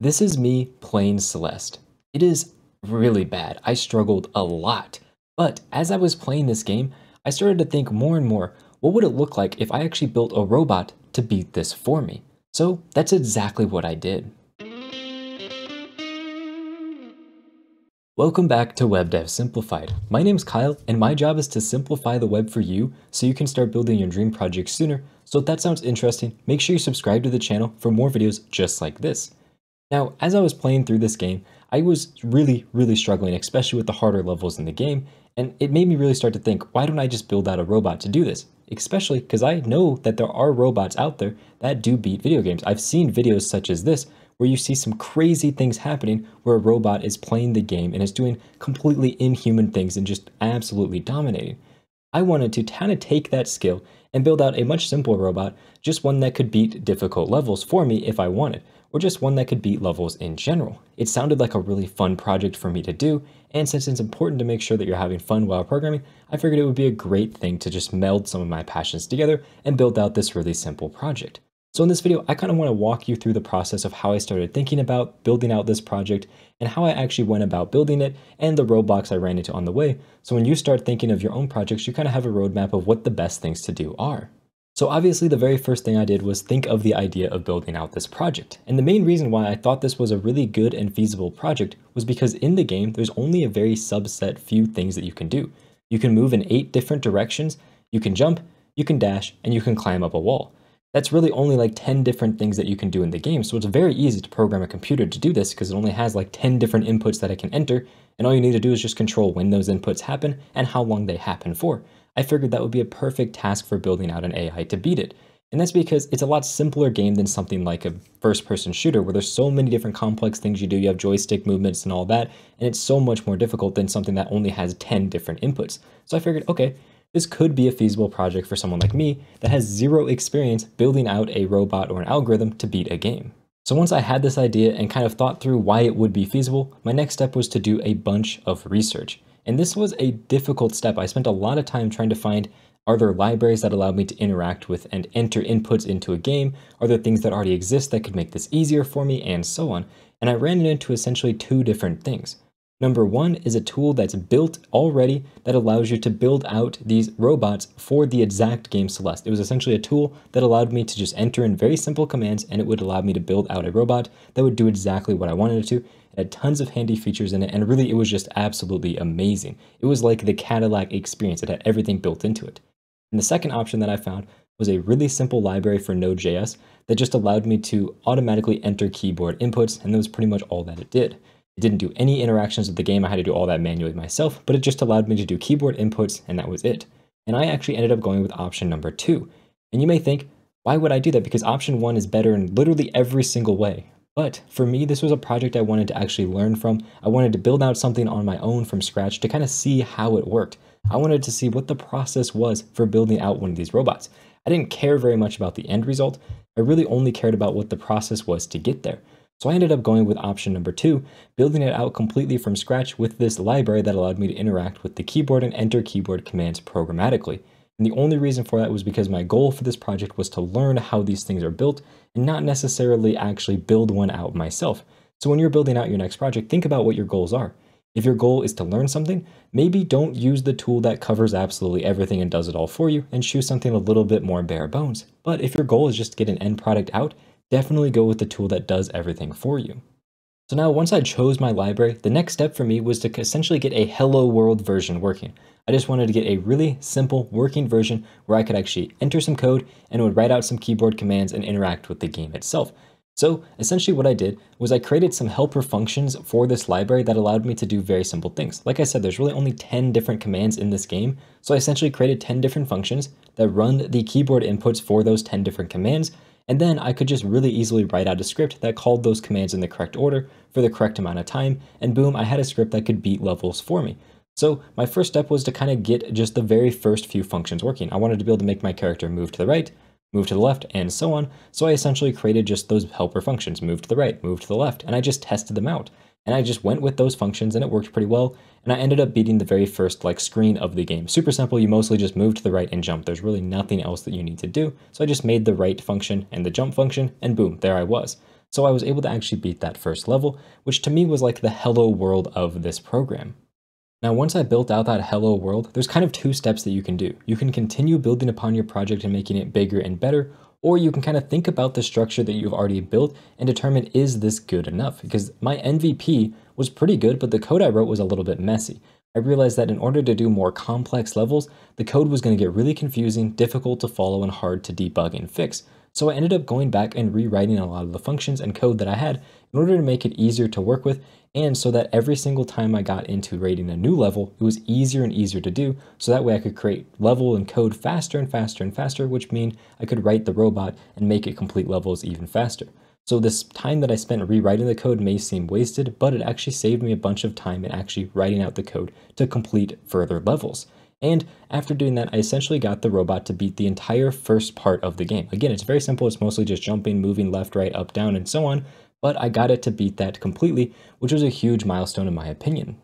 This is me playing Celeste. It is really bad. I struggled a lot. But as I was playing this game, I started to think more and more, what would it look like if I actually built a robot to beat this for me? So that's exactly what I did. Welcome back to Web Dev Simplified. My name's Kyle, and my job is to simplify the web for you so you can start building your dream project sooner. So if that sounds interesting, make sure you subscribe to the channel for more videos just like this. Now, as I was playing through this game, I was really struggling, especially with the harder levels in the game, and it made me really start to think, why don't I just build out a robot to do this? Especially because I know that there are robots out there that do beat video games. I've seen videos such as this, where you see some crazy things happening where a robot is playing the game and is doing completely inhuman things and just absolutely dominating. I wanted to kind of take that skill and build out a much simpler robot, just one that could beat difficult levels for me if I wanted, or just one that could beat levels in general. It sounded like a really fun project for me to do, and since it's important to make sure that you're having fun while programming, I figured it would be a great thing to just meld some of my passions together and build out this really simple project. So in this video, I kind of want to walk you through the process of how I started thinking about building out this project and how I actually went about building it and the roadblocks I ran into on the way. So when you start thinking of your own projects, you kind of have a roadmap of what the best things to do are. So obviously the very first thing I did was think of the idea of building out this project. And the main reason why I thought this was a really good and feasible project was because in the game, there's only a very subset few things that you can do. You can move in 8 different directions, you can jump, you can dash, and you can climb up a wall. That's really only like 10 different things that you can do in the game, so it's very easy to program a computer to do this because it only has like 10 different inputs that it can enter, and all you need to do is just control when those inputs happen and how long they happen for. I figured that would be a perfect task for building out an AI to beat it, and that's because it's a lot simpler game than something like a first-person shooter where there's so many different complex things you do, you have joystick movements and all that, and it's so much more difficult than something that only has 10 different inputs. So I figured, okay, this could be a feasible project for someone like me that has zero experience building out a robot or an algorithm to beat a game. So once I had this idea and kind of thought through why it would be feasible, my next step was to do a bunch of research. And this was a difficult step. I spent a lot of time trying to find, are there libraries that allow me to interact with and enter inputs into a game? Are there things that already exist that could make this easier for me? And so on. And I ran into essentially 2 different things. Number 1 is a tool that's built already that allows you to build out these robots for the exact game Celeste. It was essentially a tool that allowed me to just enter in very simple commands, and it would allow me to build out a robot that would do exactly what I wanted it to. It had tons of handy features in it, and really it was just absolutely amazing. It was like the Cadillac experience. It had everything built into it. And the second option that I found was a really simple library for Node.js that just allowed me to automatically enter keyboard inputs, and that was pretty much all that it did. It didn't do any interactions with the game. I had to do all that manually myself, but it just allowed me to do keyboard inputs, and that was it. And I actually ended up going with option number 2. And you may think, why would I do that? Because option 1 is better in literally every single way. But for me, this was a project I wanted to actually learn from. I wanted to build out something on my own from scratch to kind of see how it worked. I wanted to see what the process was for building out one of these robots. I didn't care very much about the end result. I really only cared about what the process was to get there. So I ended up going with option number 2, building it out completely from scratch with this library that allowed me to interact with the keyboard and enter keyboard commands programmatically. And the only reason for that was because my goal for this project was to learn how these things are built and not necessarily actually build one out myself. So when you're building out your next project, think about what your goals are. If your goal is to learn something, maybe don't use the tool that covers absolutely everything and does it all for you, and choose something a little bit more bare bones. But if your goal is just to get an end product out, definitely go with the tool that does everything for you. So now once I chose my library, the next step for me was to essentially get a hello world version working. I just wanted to get a really simple working version where I could actually enter some code and it would write out some keyboard commands and interact with the game itself. So essentially what I did was I created some helper functions for this library that allowed me to do very simple things. Like I said, there's really only 10 different commands in this game. So I essentially created 10 different functions that run the keyboard inputs for those 10 different commands. And then I could just really easily write out a script that called those commands in the correct order for the correct amount of time. And boom, I had a script that could beat levels for me. So my first step was to kind of get just the very first few functions working. I wanted to be able to make my character move to the right, move to the left, and so on. So I essentially created just those helper functions, move to the right, move to the left, and I just tested them out. And I just went with those functions and it worked pretty well. And I ended up beating the very first like screen of the game. Super simple, you mostly just move to the right and jump. There's really nothing else that you need to do. So I just made the right function and the jump function and boom, there I was. So I was able to actually beat that first level, which to me was like the hello world of this program. Now, once I built out that hello world, there's kind of two steps that you can do. You can continue building upon your project and making it bigger and better, or you can kind of think about the structure that you've already built and determine, is this good enough? Because my MVP was pretty good, but the code I wrote was a little bit messy. I realized that in order to do more complex levels, the code was going to get really confusing, difficult to follow, and hard to debug and fix. So I ended up going back and rewriting a lot of the functions and code that I had in order to make it easier to work with, and so that every single time I got into rating a new level, it was easier and easier to do, so that way I could create level and code faster and faster and faster, which means I could write the robot and make it complete levels even faster. So this time that I spent rewriting the code may seem wasted, but it actually saved me a bunch of time in actually writing out the code to complete further levels. And after doing that, I essentially got the robot to beat the entire first part of the game. Again, it's very simple. It's mostly just jumping, moving left, right, up, down, and so on. But I got it to beat that completely, which was a huge milestone in my opinion.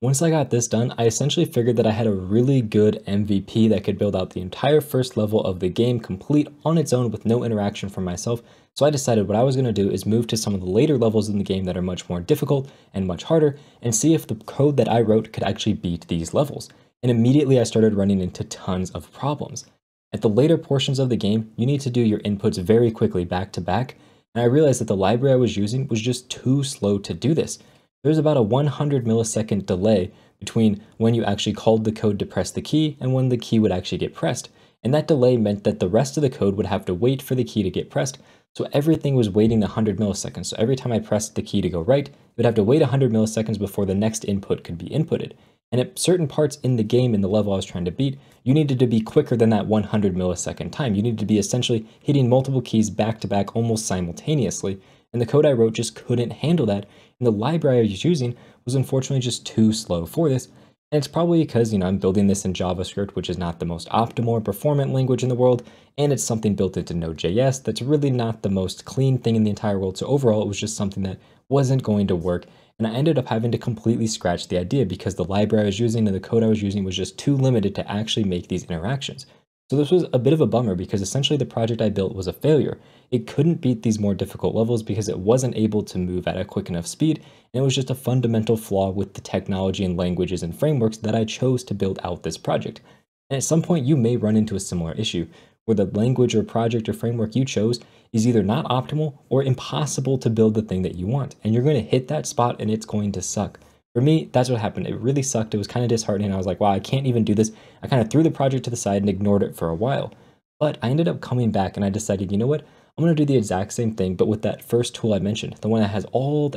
Once I got this done, I essentially figured that I had a really good MVP that could build out the entire first level of the game complete on its own with no interaction from myself. So I decided what I was going to do is move to some of the later levels in the game that are much more difficult and much harder and see if the code that I wrote could actually beat these levels. And immediately I started running into tons of problems. At the later portions of the game, you need to do your inputs very quickly back to back, and I realized that the library I was using was just too slow to do this. There's about a 100 millisecond delay between when you actually called the code to press the key and when the key would actually get pressed, and that delay meant that the rest of the code would have to wait for the key to get pressed, so everything was waiting 100 milliseconds. So every time I pressed the key to go right, it would have to wait 100 milliseconds before the next input could be inputted. And at certain parts in the game, in the level I was trying to beat, you needed to be quicker than that 100 millisecond time. You needed to be essentially hitting multiple keys back to back almost simultaneously. And the code I wrote just couldn't handle that. And the library I was using was unfortunately just too slow for this. And it's probably because, I'm building this in JavaScript, which is not the most optimal or performant language in the world. And it's something built into Node.js that's really not the most clean thing in the entire world. So overall, it was just something that wasn't going to work. And I ended up having to completely scratch the idea because the library I was using and the code I was using was just too limited to actually make these interactions. So this was a bit of a bummer because essentially the project I built was a failure. It couldn't beat these more difficult levels because it wasn't able to move at a quick enough speed, and it was just a fundamental flaw with the technology and languages and frameworks that I chose to build out this project. And at some point you may run into a similar issue where the language or project or framework you chose is either not optimal or impossible to build the thing that you want. And you're going to hit that spot and it's going to suck. For me, that's what happened. It really sucked. It was kind of disheartening. I was like, wow, I can't even do this. I kind of threw the project to the side and ignored it for a while. But I ended up coming back and I decided, you know what? I'm going to do the exact same thing, but with that first tool I mentioned, the one that has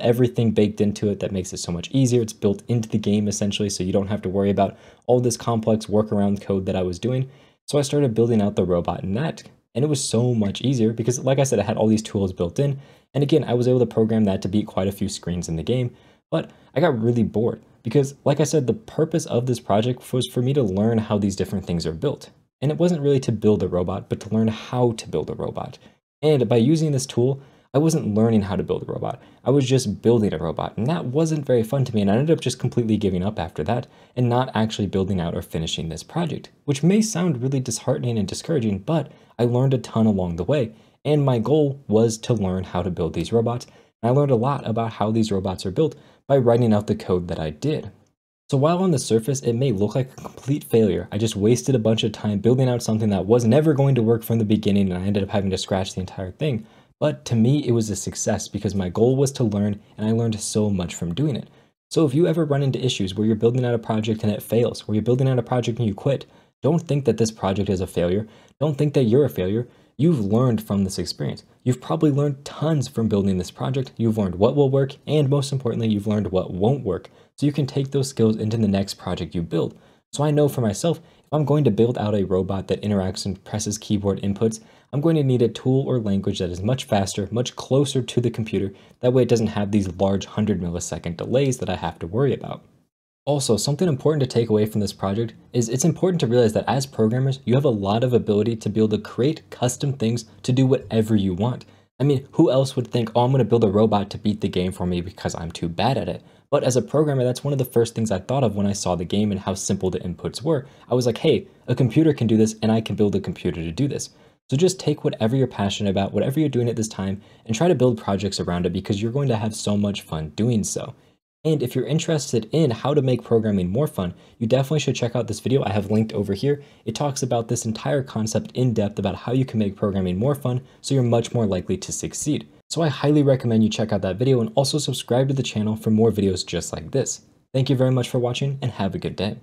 everything baked into it that makes it so much easier. It's built into the game essentially, so you don't have to worry about all this complex workaround code that I was doing. So I started building out the robot in that. And it was so much easier because, like I said, I had all these tools built in. And again, I was able to program that to beat quite a few screens in the game. But I got really bored because, like I said, the purpose of this project was for me to learn how these different things are built. And it wasn't really to build a robot, but to learn how to build a robot. And by using this tool, I wasn't learning how to build a robot. I was just building a robot. And that wasn't very fun to me. And I ended up just completely giving up after that and not actually building out or finishing this project, which may sound really disheartening and discouraging, but I learned a ton along the way. And my goal was to learn how to build these robots. And I learned a lot about how these robots are built by writing out the code that I did. So while on the surface, it may look like a complete failure. I just wasted a bunch of time building out something that was never going to work from the beginning. And I ended up having to scratch the entire thing. But to me, it was a success because my goal was to learn, and I learned so much from doing it. So if you ever run into issues where you're building out a project and it fails, where you're building out a project and you quit, don't think that this project is a failure. Don't think that you're a failure. You've learned from this experience. You've probably learned tons from building this project. You've learned what will work, and most importantly, you've learned what won't work. So you can take those skills into the next project you build. So I know for myself, if I'm going to build out a robot that interacts and presses keyboard inputs, I'm going to need a tool or language that is much faster, much closer to the computer. That way it doesn't have these large 100 millisecond delays that I have to worry about. Also, something important to take away from this project is it's important to realize that as programmers, you have a lot of ability to be able to create custom things to do whatever you want. I mean, who else would think, oh, I'm going to build a robot to beat the game for me because I'm too bad at it? But as a programmer, that's one of the first things I thought of when I saw the game and how simple the inputs were. I was like, hey, a computer can do this, and I can build a computer to do this. So just take whatever you're passionate about, whatever you're doing at this time, and try to build projects around it because you're going to have so much fun doing so. And if you're interested in how to make programming more fun, you definitely should check out this video I have linked over here. It talks about this entire concept in depth about how you can make programming more fun, so you're much more likely to succeed. So I highly recommend you check out that video and also subscribe to the channel for more videos just like this. Thank you very much for watching and have a good day.